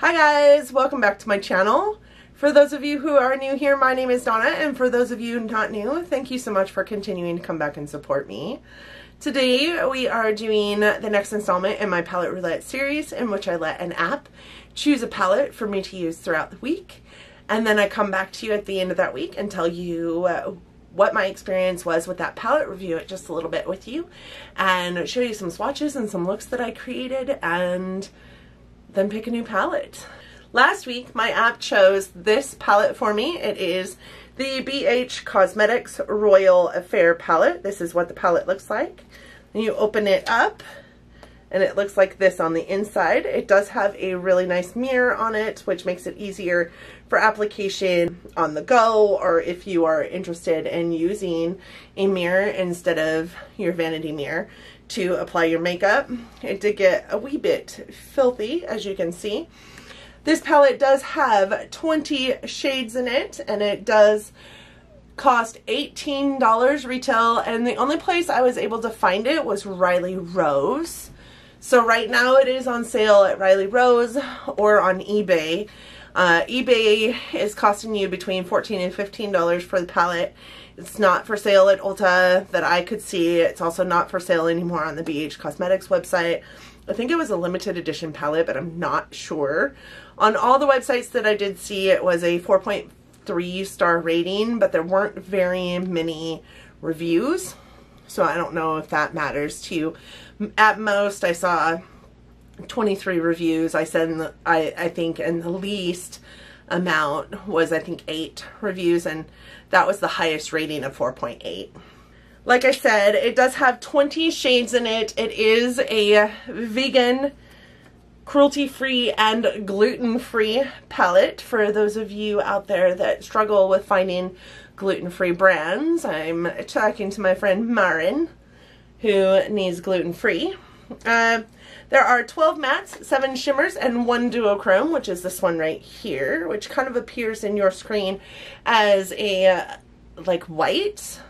Hi guys, welcome back to my channel. For those of you who are new here, my name is Donna, and for those of you not new, thank you so much for continuing to come back and support me. Today we are doing the next installment in my Palette Roulette series, in which I let an app choose a palette for me to use throughout the week, and then I come back to you at the end of that week and tell you what my experience was with that palette, review it just a little bit with you, and show you some swatches and some looks that I created, and then pick a new palette. Last week my app chose this palette for me. It is the BH Cosmetics Royal Affair palette. This is what the palette looks like. And you open it up and it looks like this on the inside. It does have a really nice mirror on it, which makes it easier for application on the go, or if you are interested in using a mirror instead of your vanity mirror to apply your makeup. It did get a wee bit filthy, as you can see. This palette does have 20 shades in it, and it does cost $18 retail, and the only place I was able to find it was Riley Rose. So right now it is on sale at Riley Rose or on eBay. eBay is costing you between $14 and $15 for the palette. It's not for sale at Ulta that I could see. It's also not for sale anymore on the BH Cosmetics website. I think it was a limited edition palette, but I'm not sure. On all the websites that I did see, it was a 4.3 star rating, but there weren't very many reviews. So I don't know if that matters to you. At most, I saw 23 reviews. I think in the least amount was, I think, 8 reviews, and that was the highest rating of 4.8. Like I said, it does have 20 shades in it. It is a vegan, cruelty-free, and gluten-free palette. For those of you out there that struggle with finding gluten-free brands, I'm talking to my friend Marin, who needs gluten-free. There are 12 mattes, 7 shimmers, and 1 duochrome, which is this one right here, which kind of appears in your screen as a, like, white.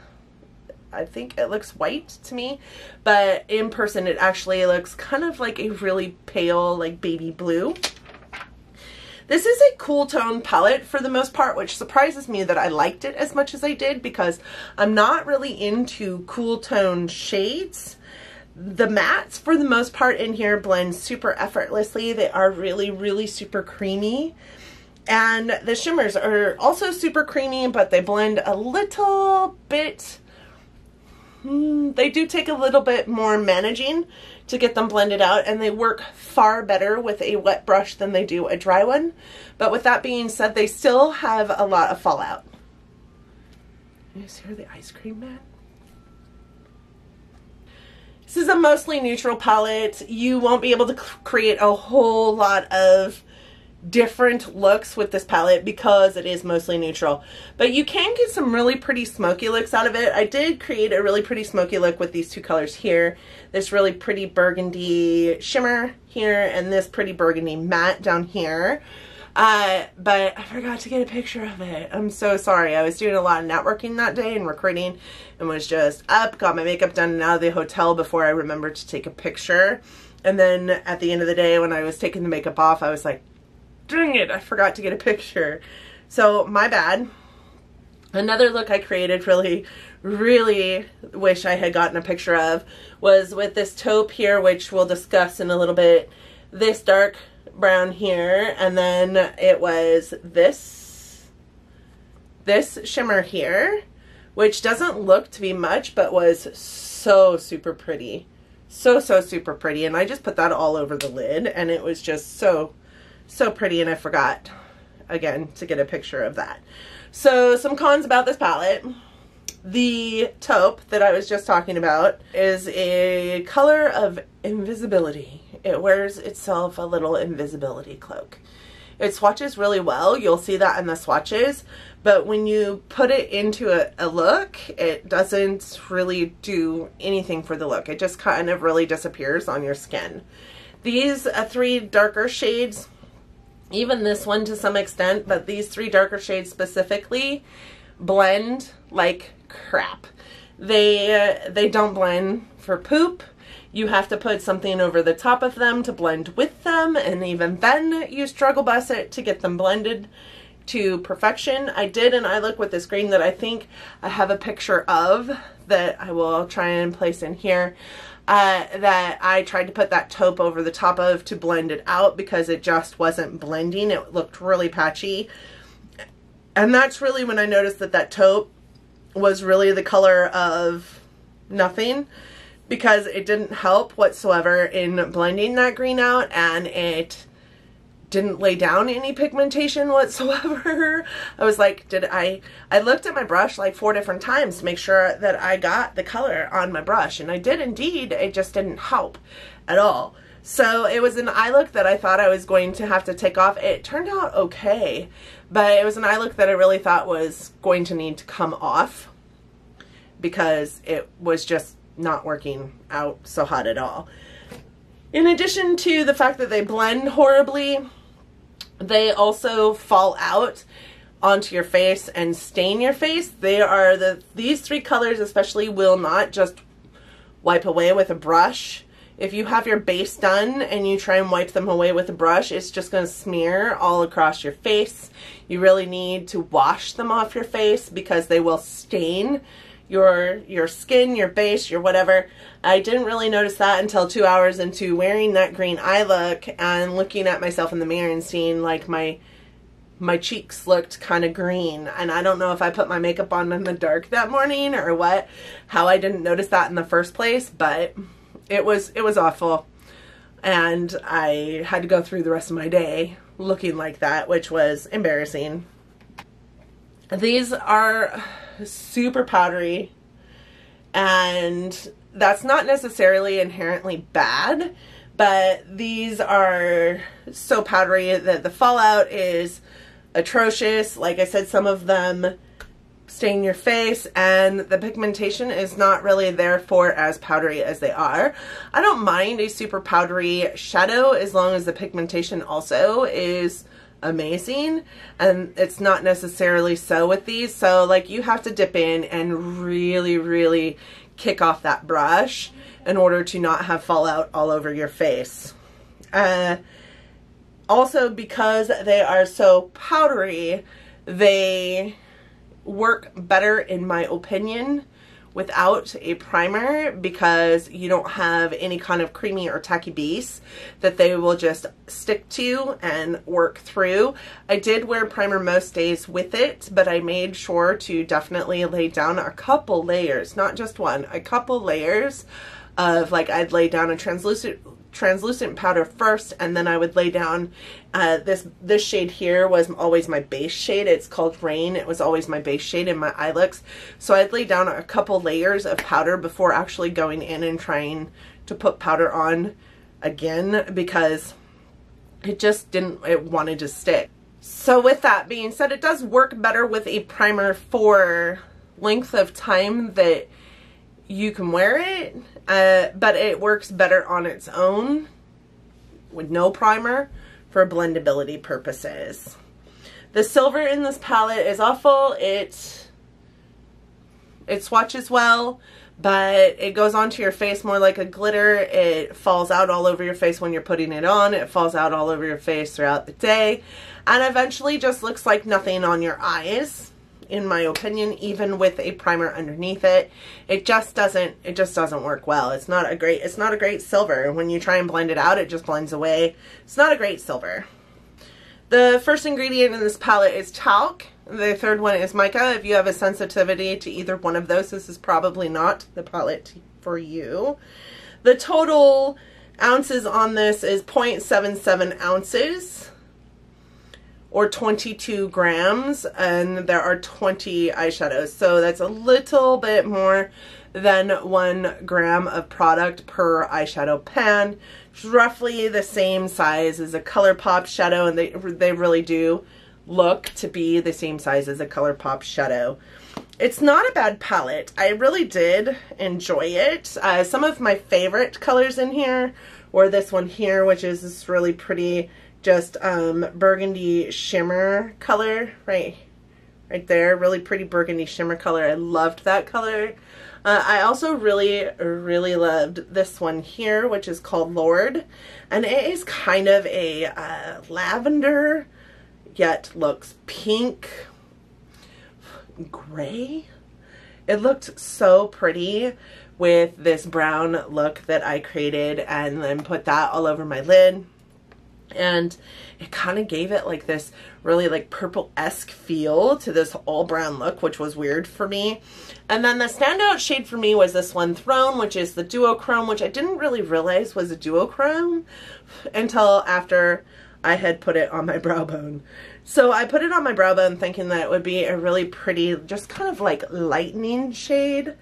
I think it looks white to me, but in person it actually looks kind of like a really pale, like, baby blue. This is a cool tone palette for the most part, which surprises me that I liked it as much as I did, because I'm not really into cool tone shades. The mattes, for the most part, in here blend super effortlessly. They are really, really super creamy. And the shimmers are also super creamy, but they blend a little bit. They do take a little bit more managing to get them blended out, and they work far better with a wet brush than they do a dry one. But with that being said, they still have a lot of fallout. You guys hear the ice cream man? This is a mostly neutral palette. You won't be able to create a whole lot of different looks with this palette because it is mostly neutral, but you can get some really pretty smoky looks out of it. I did create a really pretty smoky look with these two colors here, this really pretty burgundy shimmer here and this pretty burgundy matte down here, but I forgot to get a picture of it. I'm so sorry. I was doing a lot of networking that day and recruiting, and was just up, got my makeup done and out of the hotel before I remembered to take a picture. And then at the end of the day when I was taking the makeup off, I was like, dang it, I forgot to get a picture. So my bad. Another look I created, really, really wish I had gotten a picture of, was with this taupe here, which we'll discuss in a little bit, this dark brown here, and then it was this shimmer here, which doesn't look to be much, but was so super pretty. So super pretty. And I just put that all over the lid, and it was just so pretty, and I forgot again to get a picture of that. So some cons about this palette. The taupe that I was just talking about is a color of invisibility. It wears itself a little invisibility cloak. It swatches really well. You'll see that in the swatches, but when you put it into a look, it doesn't really do anything for the look. It just kind of really disappears on your skin. These 3 darker shades, even this one to some extent, but these 3 darker shades specifically blend like crap. They don't blend for poop. You have to put something over the top of them to blend with them, and even then you struggle bus it to get them blended to perfection. I did an eye look with this green that I think I have a picture of that I will try and place in here, that I tried to put that taupe over the top of to blend it out because it just wasn't blending. It looked really patchy. And that's really when I noticed that that taupe was really the color of nothing, because it didn't help whatsoever in blending that green out, and it didn't lay down any pigmentation whatsoever. I was like, I looked at my brush like 4 different times to make sure that I got the color on my brush, and I did indeed. It just didn't help at all. So it was an eye look that I thought I was going to have to take off. It turned out okay, but it was an eye look that I really thought was going to need to come off because it was just not working out so hot at all. In addition to the fact that they blend horribly, they also fall out onto your face and stain your face. They are these 3 colors especially will not just wipe away with a brush. If you have your base done and you try and wipe them away with a brush, it's just going to smear all across your face. You really need to wash them off your face because they will stain your skin, your base, your whatever. I didn't really notice that until 2 hours into wearing that green eye look and looking at myself in the mirror and seeing like my cheeks looked kind of green, and I don't know if I put my makeup on in the dark that morning or what, how I didn't notice that in the first place, but it was awful, and I had to go through the rest of my day looking like that, which was embarrassing. These are super powdery, and that's not necessarily inherently bad, but these are so powdery that the fallout is atrocious. Like I said, some of them stain your face, and the pigmentation is not really therefore as powdery as they are. I don't mind a super powdery shadow as long as the pigmentation also is amazing, and it's not necessarily so with these. So like, you have to dip in and really kick off that brush in order to not have fallout all over your face. Also, because they are so powdery, they work better in my opinion without a primer, because you don't have any kind of creamy or tacky base that they will just stick to and work through. I did wear primer most days with it, but I made sure to definitely lay down a couple layers, not just one, a couple layers of, like, I'd lay down a translucent powder first, and then I would lay down this shade here was always my base shade. It's called Rain. It was always my base shade in my eye looks. So I'd lay down a couple layers of powder before actually going in and trying to put powder on again, because it just didn't, it wanted to stick. So with that being said, it does work better with a primer for length of time that you can wear it, but it works better on its own with no primer for blendability purposes. The silver in this palette is awful. It swatches well, but it goes onto your face more like a glitter. It falls out all over your face when you're putting it on. It falls out all over your face throughout the day, and eventually just looks like nothing on your eyes, in my opinion, even with a primer underneath it. It just doesn't work well. It's not a great silver. When you try and blend it out, it just blends away. It's not a great silver. The first ingredient in this palette is talc. The third one is mica. If you have a sensitivity to either one of those, this is probably not the palette for you. The total ounces on this is 0.77 ounces. Or 22 grams, and there are 20 eyeshadows, so that's a little bit more than 1 gram of product per eyeshadow pan. It's roughly the same size as a ColourPop shadow, and they really do look to be the same size as a ColourPop shadow. It's not a bad palette. I really did enjoy it. Some of my favorite colors in here were this one here, which is this really pretty just burgundy shimmer color right there. Really pretty burgundy shimmer color. I loved that color. I also really loved this one here, which is called Lord, and it is kind of a lavender, yet looks pink, gray. It looked so pretty with this brown look that I created, and then put that all over my lid. And it kind of gave it like this really like purple-esque feel to this all brown look, which was weird for me. And then the standout shade for me was this one, Throne, which is the duochrome, which I didn't really realize was a duochrome until after I had put it on my brow bone. So I put it on my brow bone thinking that it would be a really pretty, just kind of like lightning shade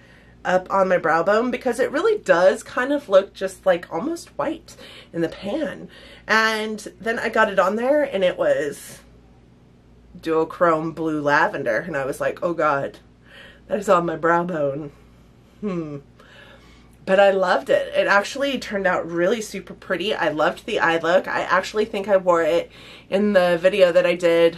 up on my brow bone, because it really does kind of look just like almost white in the pan. And then I got it on there and it was duochrome blue lavender, and I was like, oh god, that is on my brow bone. But I loved it. It actually turned out really super pretty. I loved the eye look. I actually think I wore it in the video that I did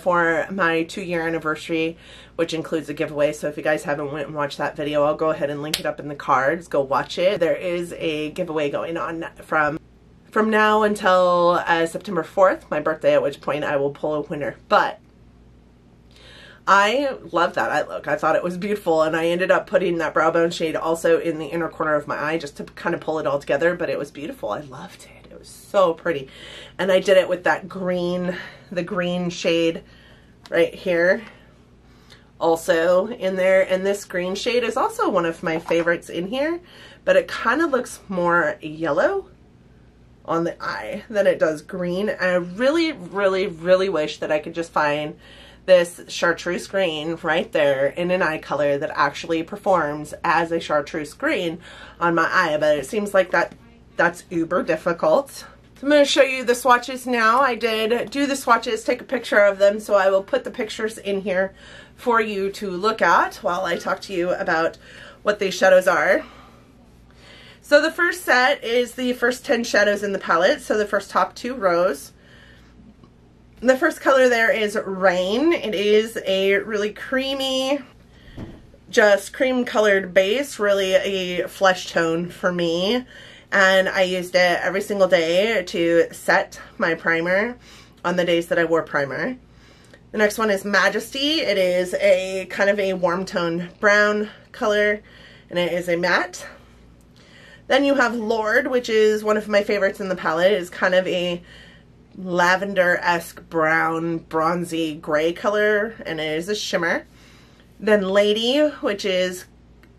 for my 2-year anniversary, which includes a giveaway. So if you guys haven't went and watched that video, I'll go ahead and link it up in the cards. Go watch it. There is a giveaway going on from now until September 4th, my birthday, at which point I will pull a winner. But I love that eye look. I thought it was beautiful, and I ended up putting that brow bone shade also in the inner corner of my eye just to kind of pull it all together, but it was beautiful. I loved it. It was so pretty. And I did it with that green, the green shade right here also in there, and this green shade is also one of my favorites in here, but it kind of looks more yellow on the eye than it does green. I really wish that I could just find this chartreuse green right there in an eye color that actually performs as a chartreuse green on my eye, but it seems like that's uber difficult. So I'm going to show you the swatches now. I did do the swatches, take a picture of them, so I will put the pictures in here for you to look at while I talk to you about what these shadows are. So the first set is the first 10 shadows in the palette, so the first top 2 rows. The first color there is Rain. It is a really creamy, just cream colored base, really a flesh tone for me. And I used it every single day to set my primer on the days that I wore primer. The next one is Majesty. It is a kind of a warm tone brown color, and it is a matte. Then you have Lord, which is one of my favorites in the palette. It is kind of a lavender-esque brown bronzy gray color, and it is a shimmer. Then Lady, which is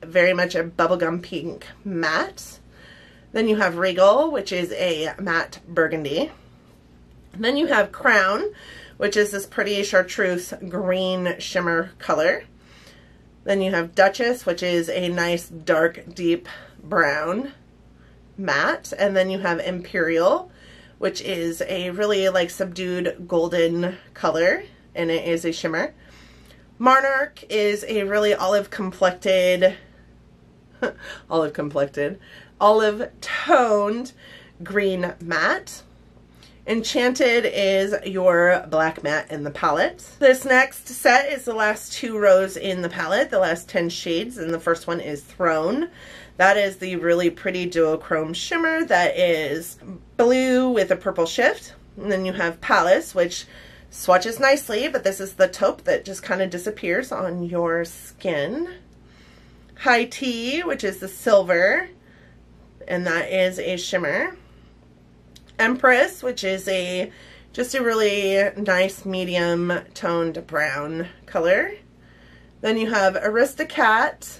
very much a bubblegum pink matte. Then you have Regal, which is a matte burgundy. And then you have Crown, which is this pretty chartreuse green shimmer color. Then you have Duchess, which is a nice dark deep brown matte. And then you have Imperial, which is a really like subdued golden color, and it is a shimmer. Monarch is a really olive-complected, olive-toned green matte. Enchanted is your black matte in the palette. This next set is the last 2 rows in the palette, the last 10 shades, and the first one is Throne. That is the really pretty duochrome shimmer that is blue with a purple shift. And then you have Palace, which swatches nicely, but this is the taupe that just kind of disappears on your skin. High Tea, which is the silver, and that is a shimmer. Empress, which is a just a really nice medium toned brown color. Then you have Aristocrat,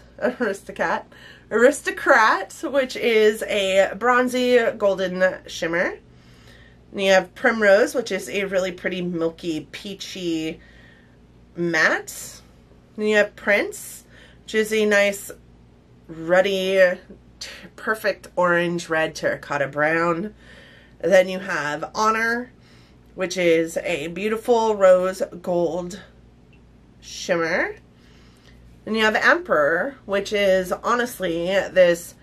which is a bronzy golden shimmer. And you have Primrose, which is a really pretty milky peachy matte. And you have Prince, which is a nice ruddy perfect orange red terracotta brown. Then you have Honor, which is a beautiful rose gold shimmer. And you have Emperor, which is honestly this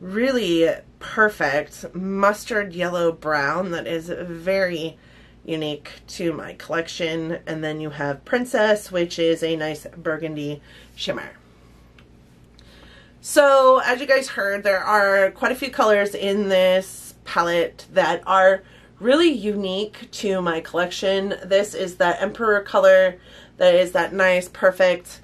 really perfect mustard yellow brown that is very unique to my collection. And then you have Princess, which is a nice burgundy shimmer. So as you guys heard, there are quite a few colors in this palette that are really unique to my collection. This is that Emperor color that is that nice, perfect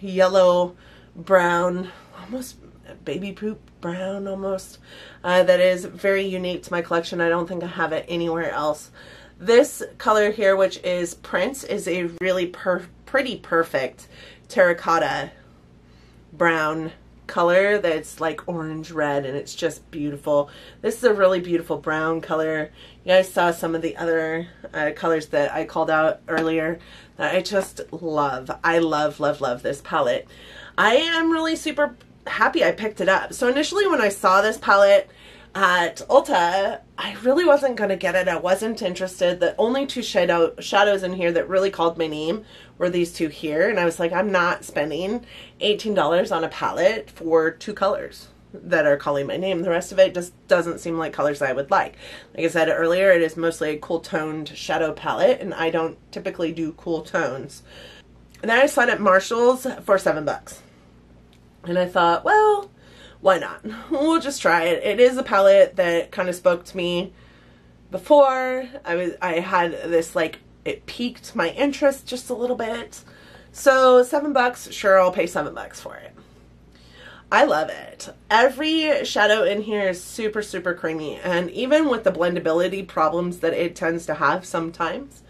yellow, brown, almost baby poop brown almost, that is very unique to my collection. I don't think I have it anywhere else. This color here, which is Prince, is a really pretty perfect terracotta brown color that's like orange red, and it's just beautiful. This is a really beautiful brown color. You guys saw some of the other colors that I called out earlier that I just love. I love, love, love this palette. I am really super happy I picked it up. So initially when I saw this palette at Ulta, I really wasn't going to get it. I wasn't interested. The only two shadows in here that really called my name were these two here, and I was like, I'm not spending $18 on a palette for two colors that are calling my name. The rest of it just doesn't seem like colors I would like. Like I said earlier, it is mostly a cool toned shadow palette, and I don't typically do cool tones. And then I saw it at Marshall's for $7. And I thought, well, why not? We'll just try it. It is a palette that kind of spoke to me before. I had this, like, it piqued my interest just a little bit. So $7, sure, I'll pay $7 for it. I love it. Every shadow in here is super, super creamy. And even with the blendability problems that it tends to have sometimes,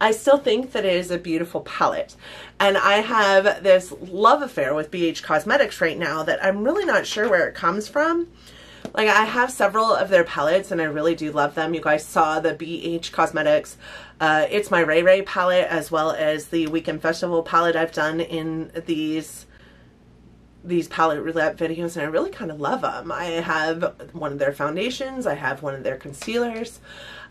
I still think that it is a beautiful palette. And I have this love affair with BH Cosmetics right now that I'm really not sure where it comes from. Like, I have several of their palettes and I really do love them. You guys saw the BH Cosmetics It's My Ray Ray palette, as well as the Weekend Festival palette I've done in these Palette Roulette videos, and I really kind of love them. I have one of their foundations, I have one of their concealers.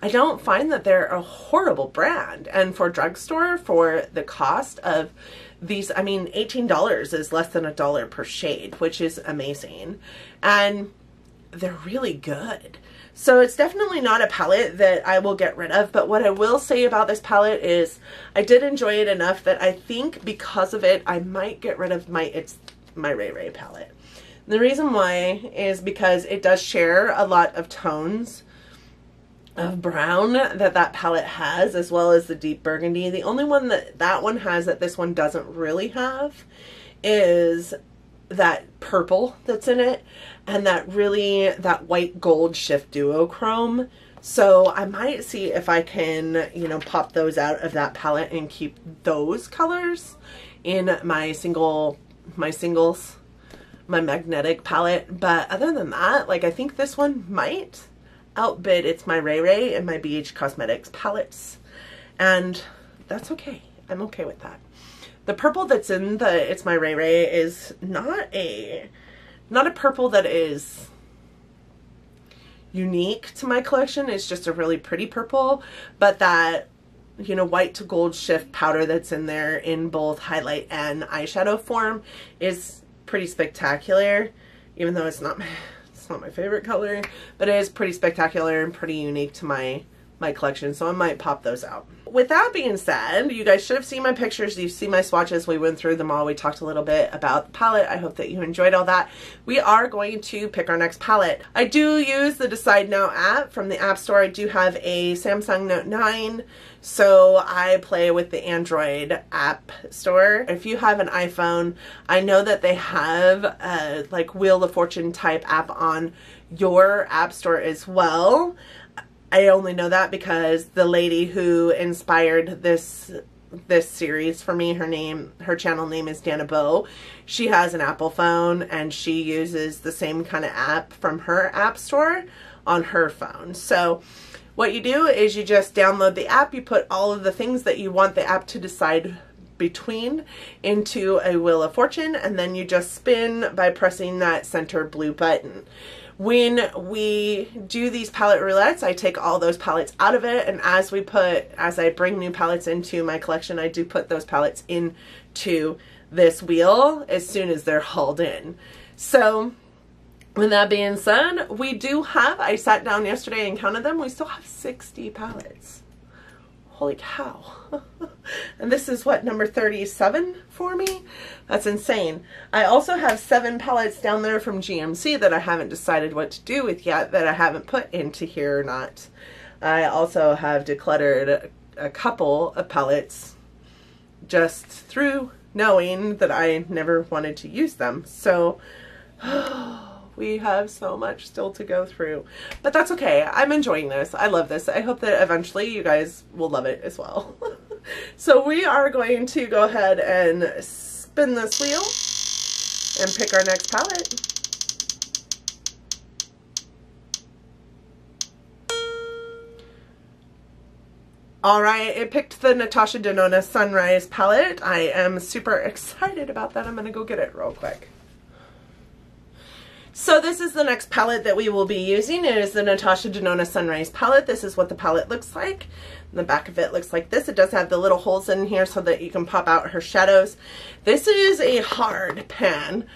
I don't find that they're a horrible brand, and for drugstore, for the cost of these, I mean, $18 is less than $1 per shade, which is amazing, and they're really good. So it's definitely not a palette that I will get rid of, but what I will say about this palette is I did enjoy it enough that I think because of it I might get rid of my Ray Ray palette. And the reason why is because it does share a lot of tones of brown that palette has, as well as the deep burgundy. The only one that one has that this one doesn't really have is that purple that's in it, and that white gold shift duochrome. So I might see if I can, you know, pop those out of that palette and keep those colors in my magnetic palette. But other than that, like, I think this one might outbid It's My Ray Ray and my BH Cosmetics palettes, and that's okay. I'm okay with that. The purple that's in the It's My Ray Ray is not a purple that is unique to my collection. It's just a really pretty purple, but that, you know, white to gold shift powder that's in there in both highlight and eyeshadow form is pretty spectacular, even though it's not my favorite color, but it is pretty spectacular and pretty unique to my collection, so I might pop those out. With that being said, you guys should have seen my pictures, you've seen my swatches, we went through them all, we talked a little bit about the palette. I hope that you enjoyed all that. We are going to pick our next palette. I do use the Decide Now app from the App Store. I do have a Samsung Note 9, so I play with the Android App Store. If you have an iPhone, I know that they have a like Wheel of Fortune type app on your App Store as well. I only know that because the lady who inspired this series for me, her channel name is Danibo. She has an Apple phone and she uses the same kind of app from her App Store on her phone. So what you do is you just download the app, you put all of the things that you want the app to decide between into a Wheel of Fortune, and then you just spin by pressing that center blue button. When we do these palette roulettes, I take all those palettes out of it, and as I bring new palettes into my collection, I do put those palettes into this wheel as soon as they're hauled in. So with that being said, I sat down yesterday and counted them, we still have 60 palettes. Holy cow. And this is what, number 37 for me? That's insane. I also have 7 palettes down there from GMC that I haven't decided what to do with yet, that I haven't put into here or not. I also have decluttered a couple of palettes just through knowing that I never wanted to use them. So we have so much still to go through, but that's okay. I'm enjoying this. I love this. I hope that eventually you guys will love it as well. So we are going to go ahead and spin this wheel and pick our next palette. All right, it picked the Natasha Denona Sunrise palette. I am super excited about that. I'm gonna go get it real quick. So this is the next palette that we will be using. It is the Natasha Denona Sunrise palette. This is what the palette looks like. The back of it looks like this. It does have the little holes in here so that you can pop out her shadows. This is a hard pan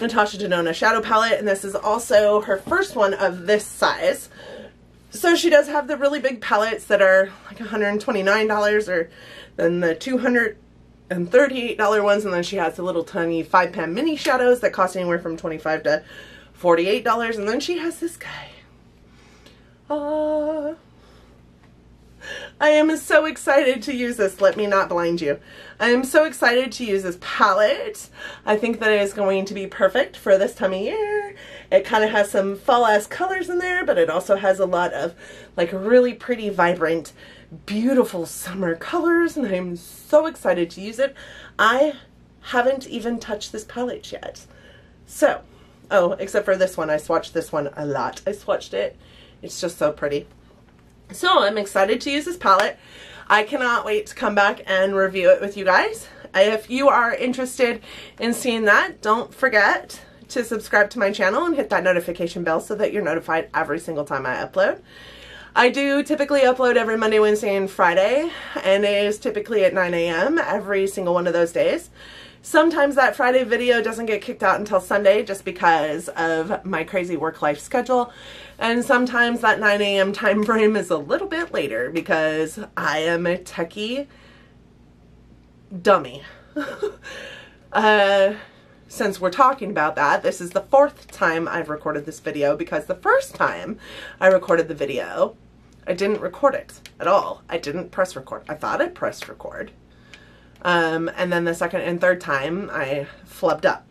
Natasha Denona shadow palette, and this is also her first one of this size. So she does have the really big palettes that are like $129 or then the $238 ones, and then she has the little tiny 5-pan mini shadows that cost anywhere from $25 to $48, and then she has this guy. I am so excited to use this. Let me not blind you. I am so excited to use this palette. I think that it is going to be perfect for this time of year. It kind of has some fall-esque colors in there, but it also has a lot of like really pretty, vibrant, beautiful summer colors, and I'm so excited to use it. I haven't even touched this palette yet. So, oh, except for this one. I swatched this one a lot. I swatched it. It's just so pretty. So I'm excited to use this palette. I cannot wait to come back and review it with you guys. If you are interested in seeing that, don't forget to subscribe to my channel and hit that notification bell so that you're notified every single time I upload. I do typically upload every Monday, Wednesday, and Friday, and it is typically at 9 a.m. every single one of those days. Sometimes that Friday video doesn't get kicked out until Sunday just because of my crazy work-life schedule, and sometimes that 9 a.m. time frame is a little bit later because I am a techie dummy. Since we're talking about that, this is the 4th time I've recorded this video because the first time I recorded the video, I didn't record it at all. I didn't press record. I thought I pressed record. And then the 2nd and 3rd time I flubbed up,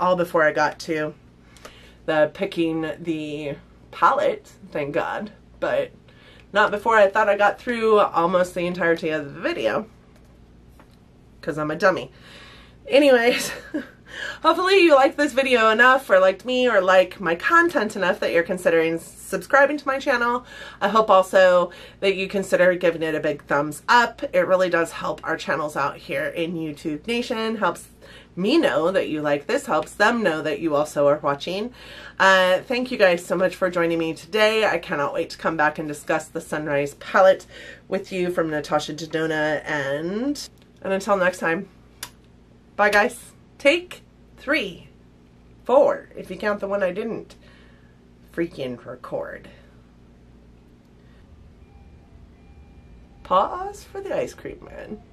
all before I got to the picking the palette, thank God, but not before I thought I got through almost the entirety of the video because I'm a dummy. Anyways, hopefully you liked this video enough, or liked me, or like my content enough that you're considering subscribing to my channel. I hope also that you consider giving it a big thumbs up. It really does help our channels out here in YouTube Nation. Helps me know that you like this, helps them know that you also are watching. Thank you guys so much for joining me today. I cannot wait to come back and discuss the Sunrise palette with you from Natasha Denona, and until next time, bye guys. Take 3, 4, if you count the one I didn't freaking record. Pause for the ice cream man.